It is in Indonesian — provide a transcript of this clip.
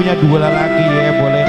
punya dua lagi ya, boleh.